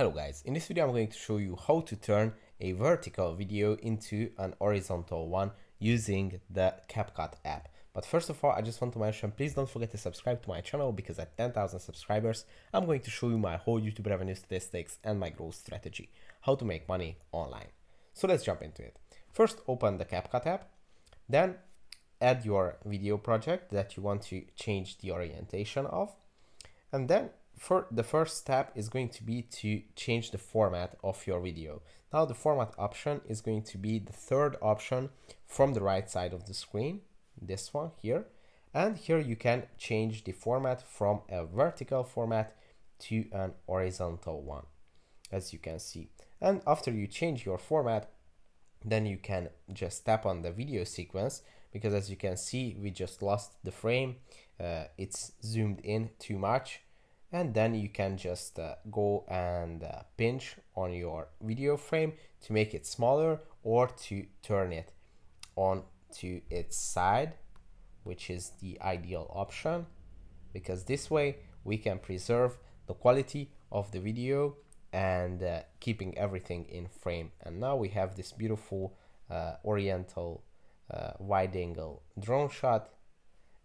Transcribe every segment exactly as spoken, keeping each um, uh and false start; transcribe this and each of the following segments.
Hello guys, in this video I'm going to show you how to turn a vertical video into an horizontal one using the CapCut app. But first of all, I just want to mention, please don't forget to subscribe to my channel, because at ten thousand subscribers I'm going to show you my whole YouTube revenue statistics and my growth strategy, how to make money online. So let's jump into it. First, open the CapCut app, then add your video project that you want to change the orientation of, and then For the first step is going to be to change the format of your video. Now the format option is going to be the third option from the right side of the screen, this one here. And here you can change the format from a vertical format to an horizontal one, as you can see. And after you change your format, then you can just tap on the video sequence, because as you can see, we just lost the frame. Uh, it's zoomed in too much. And then you can just uh, go and uh, pinch on your video frame to make it smaller, or to turn it on to its side, which is the ideal option, because this way we can preserve the quality of the video and uh, keeping everything in frame. And now we have this beautiful uh, oriental uh, wide angle drone shot,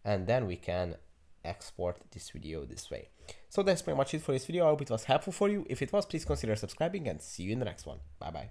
and then we can export this video this way. So that's pretty much it for this video. I hope it was helpful for you. If it was, please consider subscribing, and see you in the next one. Bye bye.